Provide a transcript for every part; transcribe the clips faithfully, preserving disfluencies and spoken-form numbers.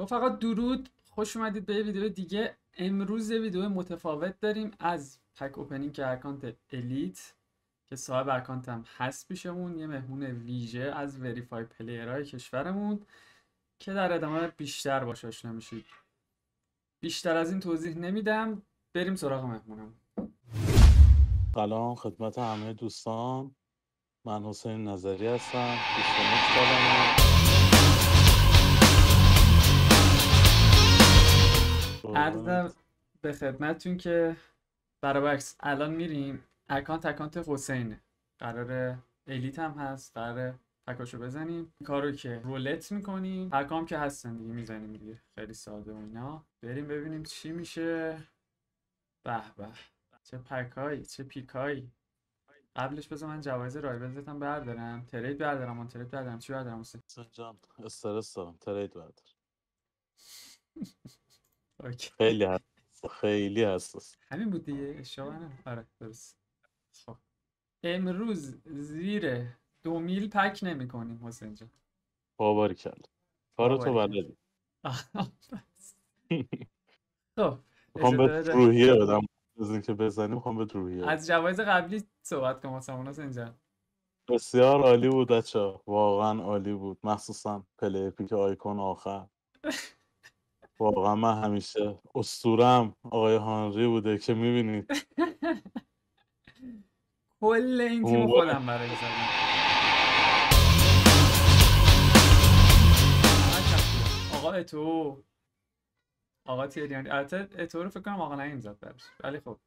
رفقا درود، خوش اومدید به ویدیو دیگه. امروز ویدیو متفاوت داریم از پک اوپنینگ اکانت الیت که صاحب اکانتم هست پیشمون، یه مهمون ویژه از وریفای پلیرهای کشورمون که در ادامه بیشتر باهاش آشنا میشید. بیشتر از این توضیح نمیدم، بریم سراغ مهمونم. سلام خدمت همه دوستان، من حسین نظری هستم، بیست و نه سالمه. عرض به خدمتتون که برابرعکس الان میریم اکانت اکانت حسینه، قرار الیت هم هست، قرار پکاشو بزنیم. این کارو که رولت میکنیم، پکام که هستن دیگه میزنیم دیگه، خیلی ساده و اینا. بریم ببینیم چی میشه. به به، چه پکایی، چه پیکایی. قبلش بذار من جوایز رایبل هم بردارم، ترید بردارم، من ترید بردارم، چی بردارم حسین؟ سنجام استرس دارم، ترید بردارم. اوکی. خیلی حساس، خیلی حساس. همین بود دیگه، اشتباه نه؟ آره درست. خب امروز زیر دو میل پک نمی کنیم حسین جان. باور کن. کارو تو بلدی. خب میخوام به روحیه بدم، از اینکه بزنیم میخوام به روحیه. از جوایز قبلی صحبت کنم واسمون حسین جان. بسیار عالی بود بچا، واقعا عالی بود، مخصوصا پلی پیک آیکون آخر. واقعا من همیشه اسطوره‌ام آقای هانری بوده که میبینید کل این تیم خودم برای زدم. آقا اتو، آقا تیریانی، البته اتو رو فکر کنم آقا نعیم زد برش، ولی خب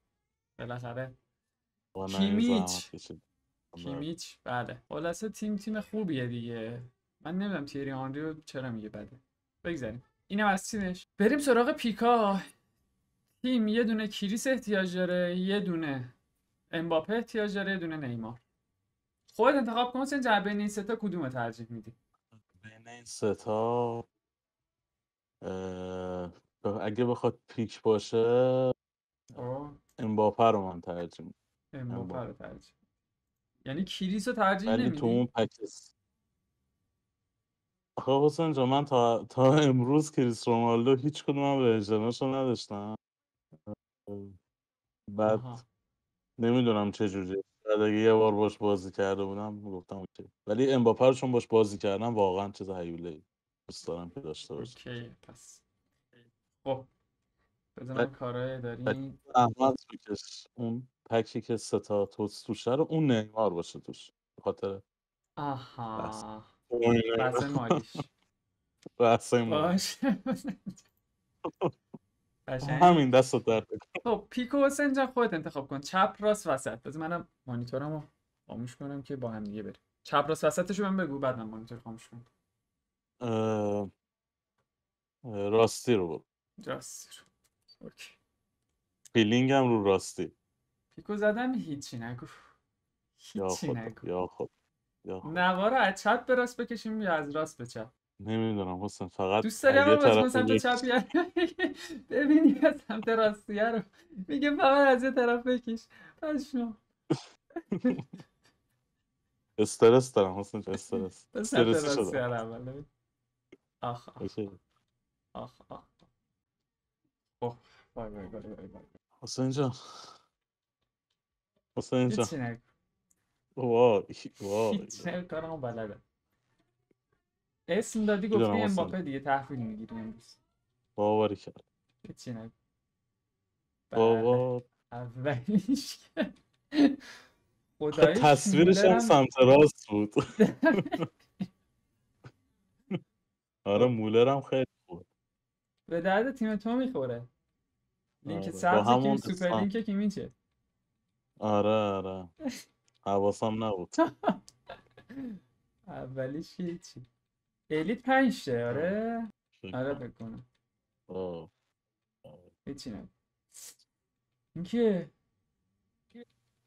بالاخره کیمیچ کیمیچ بله. خلاصه تیم تیم خوبیه دیگه، من نمیدونم تیریانی رو چرا میگه بده، بگذاریم. اینم از تیمش. بریم سراغ پیکا. تیم یه دونه کریس احتیاج داره، یه دونه امباپه احتیاج داره، یه دونه نیمار. خودت انتخاب کن حسین جان، بین این سه تا کدومو ترجیح میدی؟ بین این سه تا اگه بخواد پیک باشه امباپه رو من ترجیح میدم. امباپه رو ترجیح. یعنی کریس رو ترجیح نمیدی؟ ولی تو اون پکس خب حسین جان، من تا, تا امروز کریس رونالدو هیچ کدومم ورژناشو نداشتم. بعد آها. نمیدونم چه جوری، اگه یه بار باش بازی کرده بودم گفتم اوکی، ولی امباپه رو چون باش بازی کردم واقعا چیز هیوله‌ای دوست دارم که داشته باشم. اوکی پس خب بزنم کارهای داریم. احمد بکش اون پکی که سه تا توس توشه رو، اون نیمار باشه توش بخاطر آها بس. بحث مالیش بحث مالیش همین دست درد. خب پیکو حسین جان خودت انتخاب کن، چپ راست وسط. بذار منم مانیتورمو خاموش کنم که با هم دیگه بریم. چپ راست وسطشو من بگو بعد من مانیتور خاموش کنم. راستی رو برو. راستی رو اوکی. فیلینگم رو راستی. پیکو زدم هیچی نگو، هیچی نگو. یا خود نوارو از چپ به راست بکشیم یا از راست به چپ؟ نمیدونم حسین، فقط دوست داری اما باز کن سمت چپ یا ببینی از سمت راستیه رو میگه فقط از یه طرف بکش. پشمام استرس دارم حسین، استرس استرسی شدم. آخ آخ آخ آخ آخ بای بای بای بای بای حسین جان، حسین جان وای وای هیچه کارمو بلده. اسم دادی گفتی امباپه دیگه، تحویل میگیری امروز. باوری کرد هیچی نگو. بابا اولیش که خدایش تصویرش هم سمت راست بود. آره مولرم خیلی خوب به درد تیم تو میخوره. لینک سبز که سوپر لینک که میشه. آره آره حواسم نبود. اولیش هیچی. الیت پنج ته آره؟ آره بکنم. آه. هیچی نبود. این که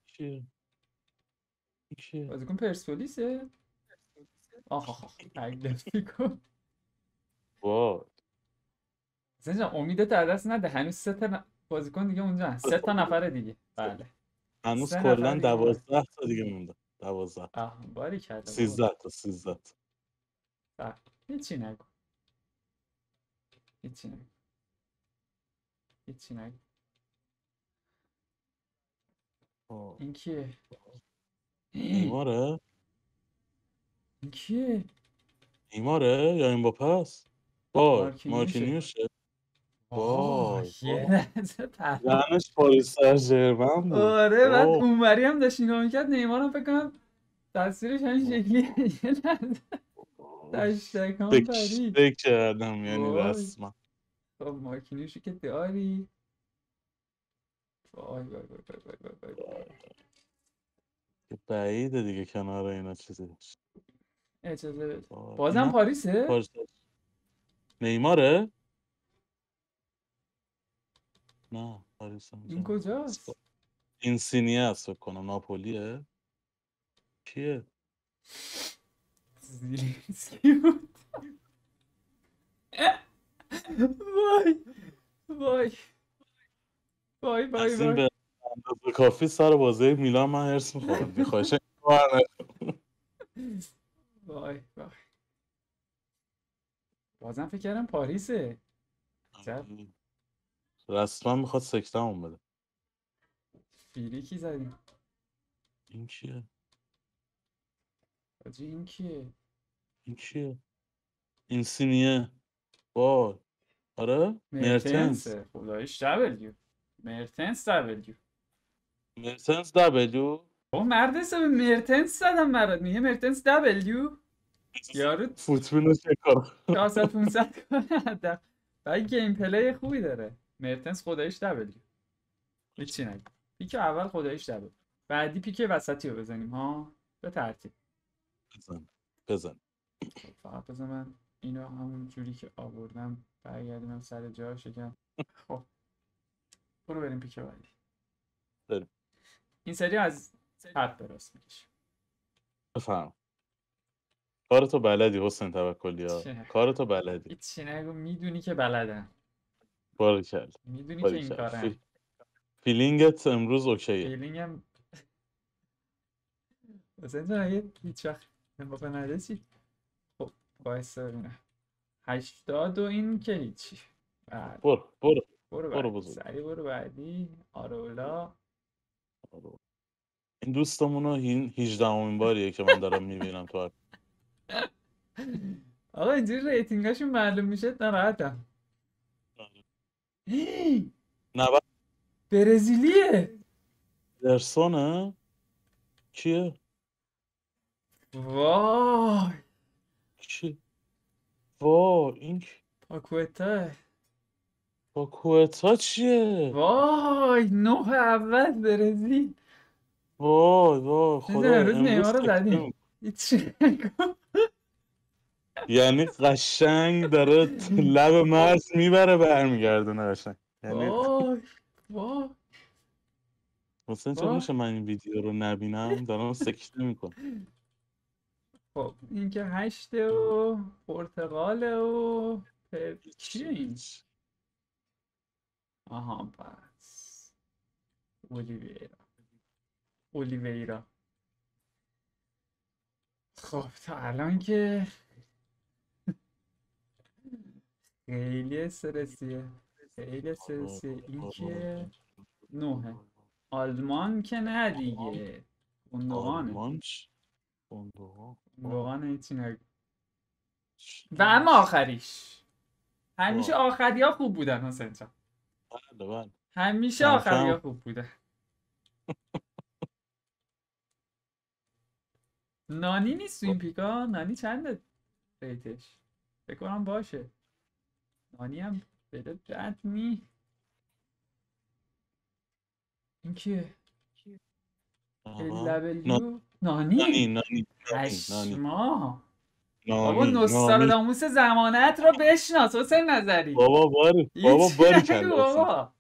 چیه؟ چیه؟ بازیکن پرسپولیسه؟ آخ آخ آخ. تگلفی کن. وای. حسین جان امیدت از دست نده، هنوز سه تا بازیکن دیگه اونجا هست. سه تا نفر دیگه. بله. هنوز کلا دوازده تا دیگه مونده. دوازده آه باری کرده. سیزده تا سیزده تا. هیچی نگو. Geçin. Geçin. O. İki. Neymar. İki. Neymar ya Mbappé. Vay, Marquinhos. وای یه نظر پرنش پاریس سن ژرمن بود. آره بعد اونوری هم داشت نگاه میکرد نیمار هم فکر کنم تصویرش همین شکلیه. یه لحظه تشتکان پرید فکر کردم یعنی رسما. خب مارکینیوشو که داری. وای وای وای وای وای وای که بعیده دیگه کنار اینا چیزه اجازه بده. بازم پاریسه؟ نیماره؟ نه پاریس هم این کجاست؟ این سینیه هست فکر کنم. ناپولیه؟ کیه؟ زیلینسکی بود. وای وای وای وای از این به اندازه کافی سر بازه میلان من هرس میخورم. میخواهش این کار نکنم. وای وای بازم فکر کردم پاریسه. عجب رسما میخواد سکته همون بده. فیری کی زدیم؟ این کیه؟ حاجی این کیه؟ این کیه؟ این سینیه. وای آره؟ مرتنس. خدایش دبلیو مرتنس دبلیو مرتنس دبلیو او مردسه به مرتنس زدم مرد میگه مرتنس دبلیو یارو فوتبینو چه کار؟ شاست پونسد کنه باید گیم پلی خوبی داره. مرتنس خدایش دبلیو. هیچی نگه. پیک اول خدایش دبلیو. بعدی پیک وسطی رو بزنیم ها. به ترتیب. بزن. بزن. فقط بزن من اینو همون جوری که آوردم برگردیم سر جا شکم. خب. برو بریم پیک بعدی. بریم. این سری از حد براست میکشیم. بفهم. کارتو بلدی حسین توکلی ها. کارتو بلدی. هیچی نگه. میدونی که بلدن. باریکل میدونی که این کار هم فیلینگت امروز اوکیه. فیلینگم حسین جان اگه هیچ وقت امباپه نده چی؟ خب باعث ببینم هشتاد و این که هیچی. برو برو برو برو سریع برو بعدی. آرولا این دوستمون رو هجدهمین باریه که من دارم میبینم تو. آقا اینجوری ریتینگاشون معلوم میشه نراحتم. نبا برزیلیه. درسونه چیه؟ وای چی؟ وای این پاکوتا. پاکوتا چیه؟ وای نه اول برزیل. وای وای خدا امروز نیمارو زدیم. چی؟ یعنی قشنگ داره لب مرز میبره برمیگردونه قشنگ. یعنی وای وای حسین چون میشه من این ویدیو رو نبینم دارم سکته میکنم. خب این که هشته و پرتغاله و چیه این؟ آها پس اولیویرا. اولیویرا خب تا الان که خیلی استرسیه. خیلی استرسیه. این که نوه آلمان که نه دیگه گندوغانه. آلمان چی؟ گندوغان گندوغانه هیچی نگه. و اما آخریش همیشه آخری ها خوب بودن حسین جان. بله بله همیشه آخری ها خوب بودن. نانی نیست تو این پیکا؟ نانی چنده ریتش؟ بکنم باشه. نانی هم بده بد می. این کیه؟ لبلیو نانی؟ نانی نانی هشما. بابا نوستراداموس زمانت را بشناس حسین نظری. بابا باری بابا باری کلم بابا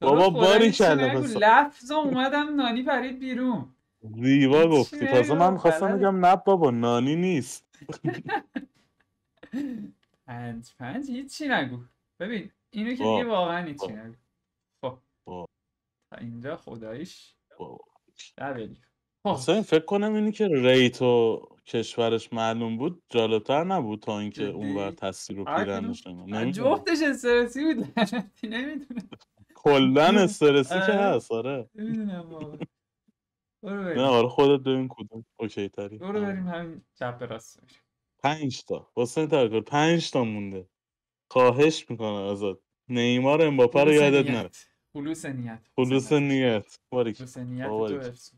بابا باری کلم لفظا اومدم نانی پرید بیرون. زیبا گفتی. تازه من خواستم بگم نه بابا نانی نیست. پنج پنج هیچی نگو. ببین اینو که دیگه واقعا هیچی نگو. خب تا اینجا خدایش دبلیو. اصلا فکر کنم اینی که ریت و کشورش معلوم بود جالبتر نبود تا اینکه اونور تصویر رو پیرن نشدن. جفتش استرسی بود. نمیدونم کلن استرسی که هست. آره نمیدونم بابا. برو بریم. نه آره خودت ببین کدوم اوکی تری. برو بریم همین چپ راست. پنج تا واسه ترکر پنج تا مونده. خواهش میکنم ازت نیمار امباپه رو یادت نره. خلوص نیت. خلوص نیت. باریک. خلوص نیت تو حفظ.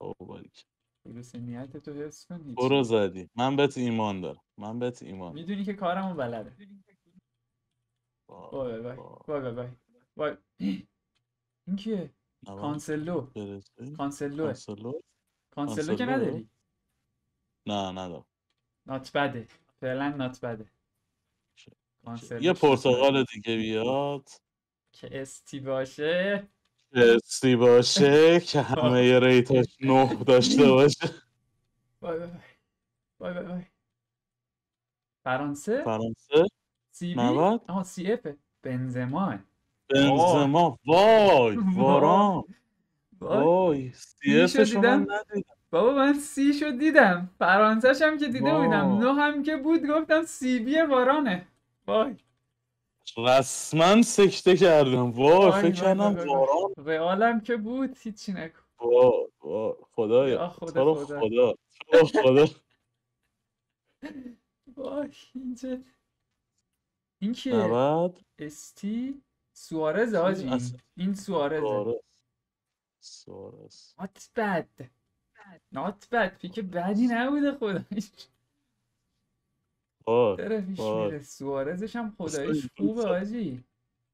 او باریک. خلوص نیت تو حفظ کن. برو زدی. من بهت ایمان دارم. من بهت ایمان. میدونی که کارمو بلده. وای وای وای وای وای. این کیه؟ کانسلو. کانسلو. کانسلو که نداری؟ نه ندارم. نات بده. فعلا نات بده. یه پرتغال دیگه بیاد که استی باشه استی باشه که همه یه ریتاش نه داشته باشه. بای بای بای بای بای. فرانسه فرانسه سی بی آها سی اف بنزما بنزما وای واران وای سی اف شما ندیدم بابا. من سی شو دیدم فرانسهش هم که دیده بودم نه هم که بود گفتم سی بی وارانه. وای رسما سکته کردم. وای فکر کردم واران رئالم که بود هیچی نکن. وای وای خدایا خدا رو خدا تو خدا. وای اینجا این کیه؟ استی سوارز آجی. این سوارزه. سوارز نات بد نات بد فکر بدی نبوده خدایش. درفیش میره سوارزش هم خدایش خوبه آجی.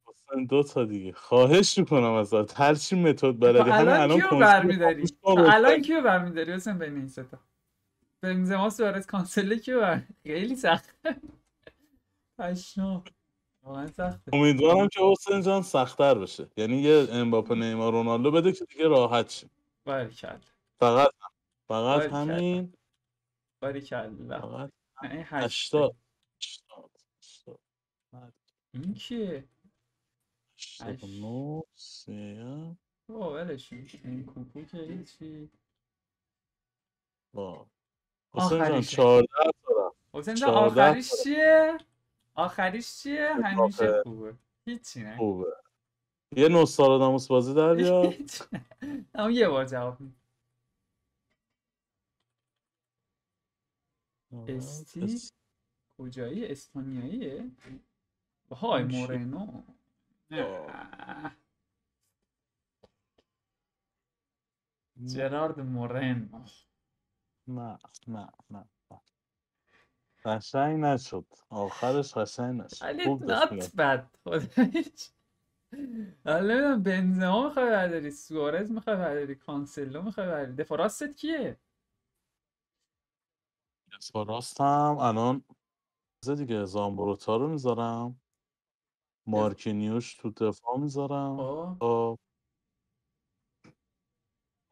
اصلا دو تا دیگه خواهش میکنم ازت هرچی متد بلدی. الان کیو برمیداری؟ الان کیو برمیداری اصلا بین این سه تا؟ بنزما سوارز کانسله کیو برمیداری؟ خیلی سخته پشنا واقعا سخته. امیدوارم که حسین جان سخت‌تر بشه یعنی یه امباپه نیمار رونالدو بده که دیگه راحت شیم. باریکالله فقط فقط همین باریکالله. این هشتاد هشتاد هشتاد این کیه؟ هشتاد نو سیه باولشون این کوکو که هیچی با حسین جان چارده دارم. حسین جان آخریش چیه؟ آخریش چیه؟ همیشه خوبه هیچی نه خوبه. یه نوستراداموس بازی در بیار. اما یه بار جواب میدم. استی کجایی؟ اسپانیاییه؟ های مورنو جرارد مورنو. نه نه نه قشنگ نشد آخرش قشنگ نشد. ولی نات بد خودش. حالا بنزما میخوای برداری سوارز میخوای برداری کانسلو میخوای برداری. دفاع راستت کیه؟ با راستم الان دیگه زامبروتا رو میذارم مارکینیوش تو دفاع میذارم. آه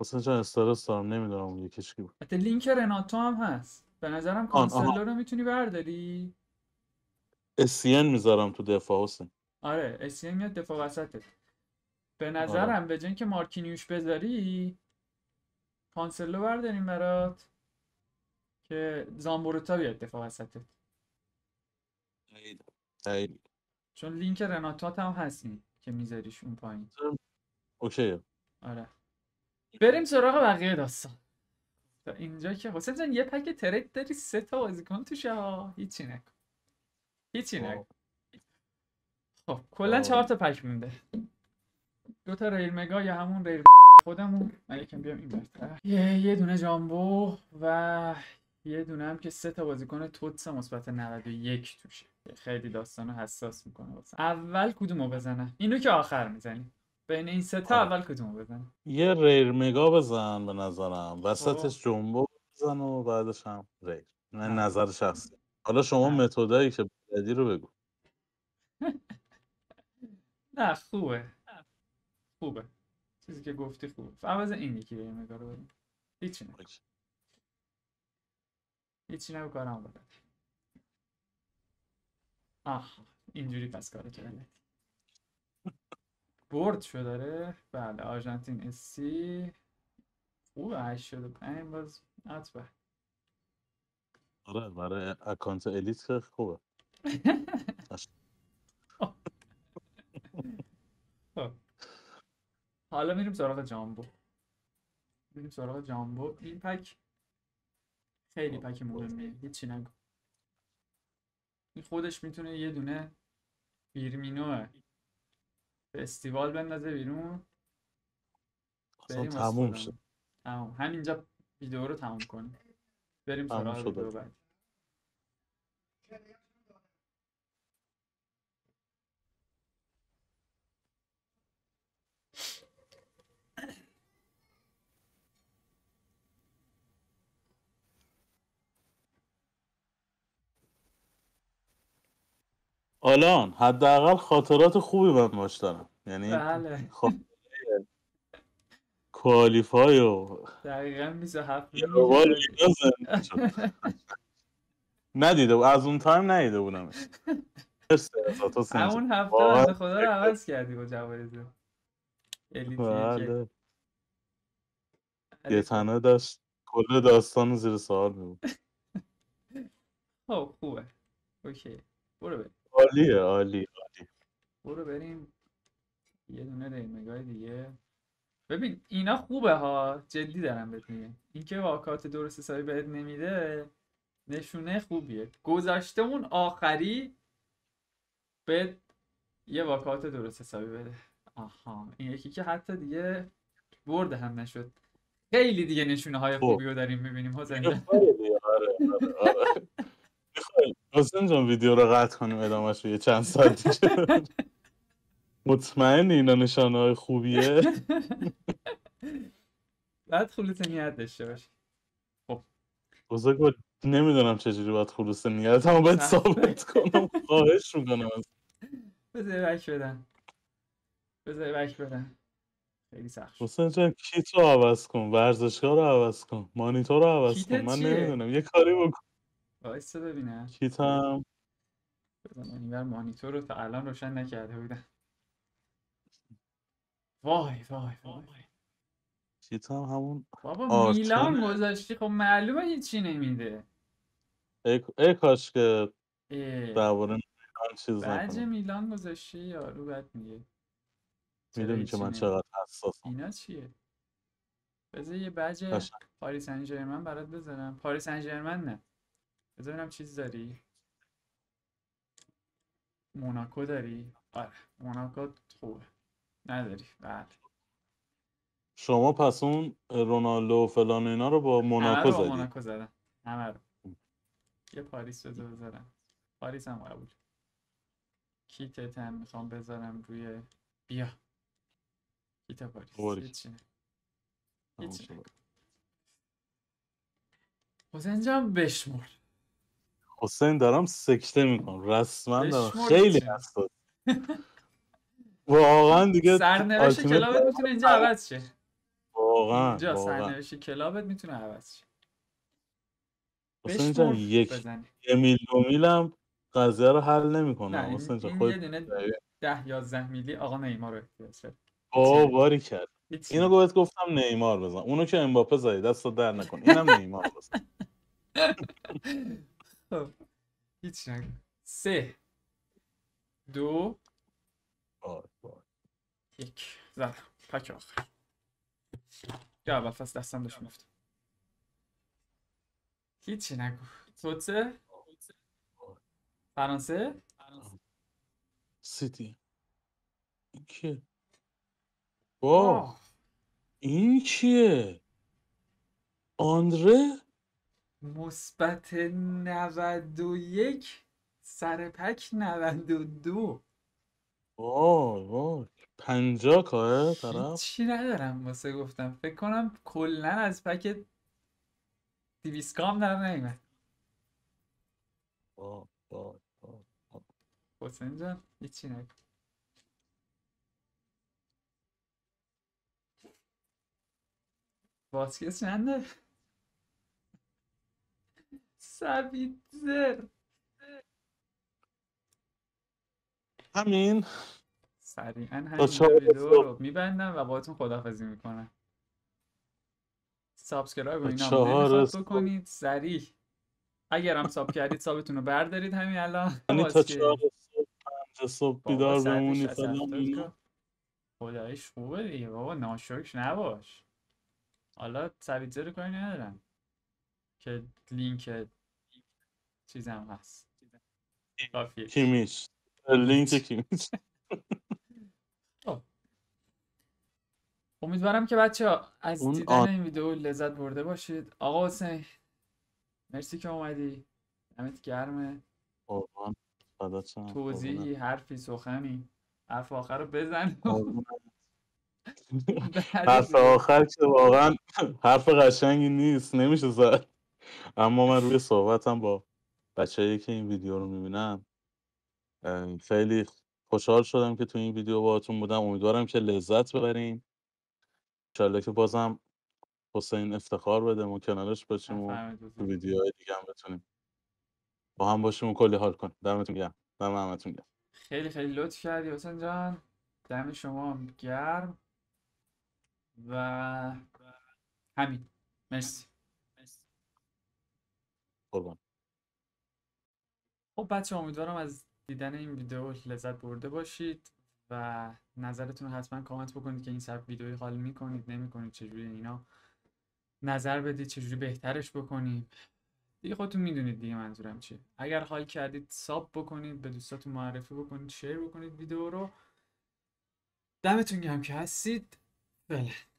حسین جان استرس دارم نمیدارم اون یکیش کی بود. حتی لینک رناتو هم هست به نظرم. کانسلو رو میتونی برداری. اسین میذارم تو دفاع حسین. آره اسین میاد دفاع وسطت به نظرم. آه. به جن که مارکینیوش بذاری کانسلو برداریم برات که زامبروتا بیاد دفاع وسطت. خیلی چون لینک رناتات هم هستین که میذاریش اون پایین. اوکی آره بریم سراغ بقیه داستان. تا اینجا که حسین جان یه پک ترید داری سه تا بازیکن توشه ها. هیچی نکن هیچی نکن. خب کلا چهار تا پک مونده. دو تا ریل مگا یا همون ریل خودمون مگه کم بیام این برتر یه یه دونه جامبو و یه دونه هم که سه تا بازیکن توتس مثبت نود و یک توشه. خیلی داستانو حساس میکنه واسه. اول کدومو بزنم؟ اینو که آخر میزنیم. بین این سه تا اول کدومو بزنم؟ یه ریر مگا بزن به نظرم. وسطش جامبو بزن و بعدش هم ریر. نه نظر شخصی. حالا شما متدایی که بدی رو بگو. نه خوبه. خوبه. چیزی که گفتی خوبه. عوض این یکی ریر مگا رو بدیم. هیچ نه. هیچی نبو کارم بلد. آه اینجوری پس کارو کرده. بورد شو داره. بله آرژانتین اسی او هشتاد و پنج باز اطبه. آره برای اکانت الیت که خوبه. حالا میریم سراغ جامبو. میریم سراغ جامبو. این پک خیلی پک مهمیه. هیچی نگو. این خودش میتونه یه دونه بیرمینوه فستیوال بندازه بیرون اصلا تموم شد. تمام. همینجا ویدیو رو تموم کنیم. بریم سراغ ویدیو بعد. الان حداقل خاطرات خوبی من باش دارم، یعنی کوالیفای و دقیقا بیست و هفت میلیون ندیده بود از اون تایم ندیده بودم. همون هفته خدا رو عوض کردی با جوایزه الیتیه که یه تنه داشت کل داستان زیر سوال بود. خب خوبه، اوکی برو بریم. عالیه عالی عالی. برو بریم یه دونه ریمگای دیگه. ببین اینا خوبه ها، جدی دارم بهت میگم. اینکه واکات درست حسابی بهت نمیده نشونه خوبیه. گذشته اون آخری بهت یه واکات درست حسابی بده. آها این یکی که حتی دیگه برده هم نشد. خیلی دیگه نشونه های خوبی رو داریم میبینیم حسین. آره آره حسین جان ویدیو رو قطع کنیم ادامهش رو یه چند ساعت دیگه. مطمئن اینا نشانه های خوبیه. باید خلوص نیت داشته باشه. خب بزرگ نمیدونم چجوری باید خلوص نیت اما باید ثابت کنم. خواهش میکنم بذاری بک بدن بذاری بک بدن خیلی سخت شد. حسین جان کیت رو عوض کن، ورزشگاه رو عوض کن، مانیتور رو عوض کن. من نمیدونم یه کاری بکن. بایسته ببینم کیتم بزن. اینور مانیتور رو تا الان روشن نکرده بودم. وای وای وای کیتم همون بابا میلان گذاشتی. خب معلومه هیچی نمیده. ای, ای کاش که درباره میلان چیز نکنم. بجه میلان گذاشتی یارو بد میگه. میدونی که من چقدر حساسم. اینا چیه؟ بذار یه بجه پاریس سن ژرمن برات بزنم. پاریس سن ژرمن نه، بذار ببینم چیز داری؟ موناکو داری؟ آره موناکو خوبه. نداری؟ بله. شما پس اون رونالدو و فلان اینا رو با موناکو زدی؟ همه رو موناکو زدن. همه رو. یه پاریس بذار بذارم. پاریس هم قبول. کیتت هم میخوام بذارم روی بیا. کیت پاریس. هیچی نه. هیچی نه. حسین جان بشمور. حسین دارم سکته میکنم رسما دارم. خیلی حساس. واقعا دیگه سرنوشت کلابت میتونه اینجا عوض شه. واقعا اینجا سرنوشت کلابت میتونه عوض شه. حسین جان یک یه میل دو میلم قضیه رو حل نمیکنه. حسین جان خود ده یازده میلی آقا نیمار رو احتیاج آ باری کرد. اینو گفت گفتم نیمار بزن. اونو که امباپه زدی دستو در نکن. اینم نیمار بزن. خب هیچ نگو. سه دو یک زدم. پک آخر یا اول فصل دستم داشت مفت. هیچی نگو. توتسه فرانسه سیتی. این کیه؟ واو این کیه؟ آندره؟ مثبت نود و یک سرپک نود و دو. وای وای پنجاه کاره طرف. چی ندارم واسه گفتم. فکر کنم کلا از پک دویست کام دارم نمیاد. وای وای وای حسین جان هیچی نکن. واسکس چنده؟ سویتزر همین سریعا همین ویدیو رو میبندم و باهاتون خداحافظی میکنم. سابسکرایب و این همونه ساب بکنید سریع. اگر هم ساب کردید سابتون رو بردارید همین الان. یعنی تا چهار صبح پنج صبح بیدار بمونید فلان. خدایش خوبه دیگه بابا، ناشکر نباش. حالا سویتزه رو کاری ندارم که لینک چیزم هست کیمیش، لینک کیمیش. امیدوارم که بچه‌ها از دیدن آن... این ویدیو لذت برده باشید. آقا حسین مرسی که اومدی، دمت گرمه. قربان فداتم. توضیحی، حرفی، سخنی، حرف آخر رو بزن. حرف آخر که واقعا حرف قشنگی نیست، نمیشه زد. اما من روی صحبتم با بچه‌ای که این ویدیو رو میبینن خیلی خوشحال شدم که تو این ویدیو باهاتون بودم. امیدوارم که لذت ببرین. انشالله که بازم حسین افتخار بده ما کنارش باشیم و ویدیوهای دیگه هم بتونیم با هم باشیم و کلی حال کنیم. دمتون گرم. دم همتون گرم. خیلی خیلی لطف کردی حسین جان، دم شما هم گرم. و همین، مرسی. قربان. خب بچه امیدوارم از دیدن این ویدیو لذت برده باشید و نظرتون رو حتما کامنت بکنید که این سبک ویدیوی حال میکنید نمیکنید، چجوری اینا نظر بدید، چجوری بهترش بکنید دیگه، خودتون میدونید دیگه منظورم چیه. اگر حال کردید ساب بکنید، به دوستاتون معرفی بکنید، شیر بکنید ویدیو رو. دمتون گرم که هستید. بله.